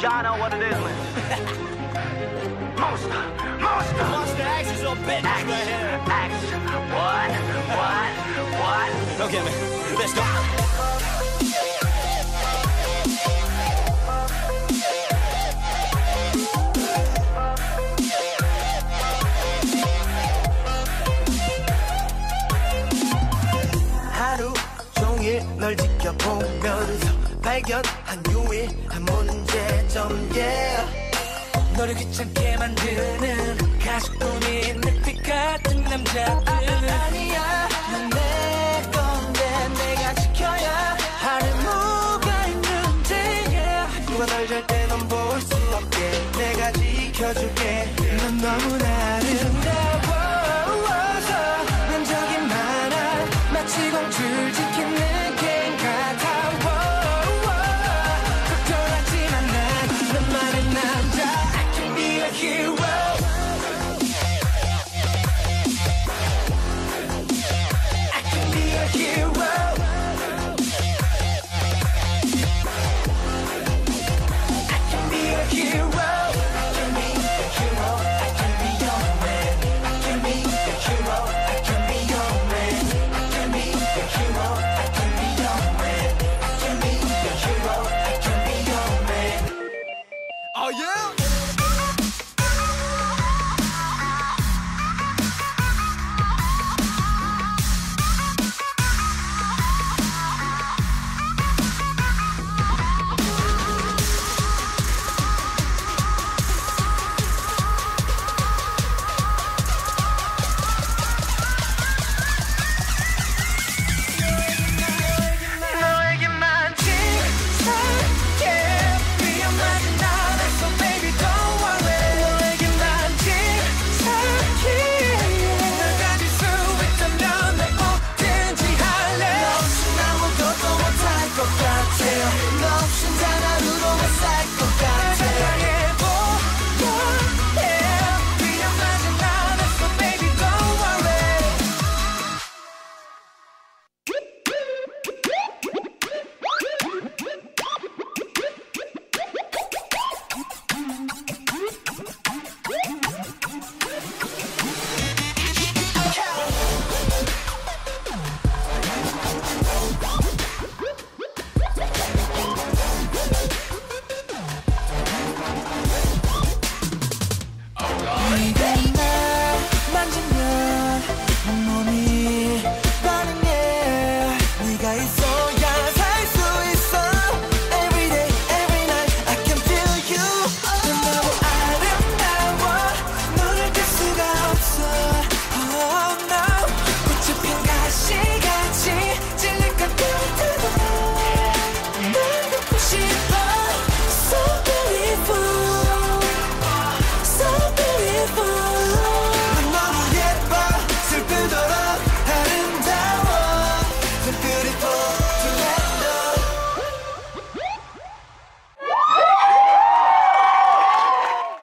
Y'all know what it is, man. Monsta X is your business right here. X, what? Okay, man, let's go. 널 지켜보면서 발견한 유일한 문제점 yeah. 너를 귀찮게 만드는 가식뿐인 늑대 같은 남자들 아니야 넌 내 건데 내가 지켜야 하는 뭐가 있는지 yeah. 누가 널 잘 때 넌 볼 수 없게 내가 지켜줄게 넌 너무나